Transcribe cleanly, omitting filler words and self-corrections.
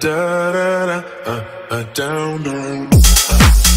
da da da down down.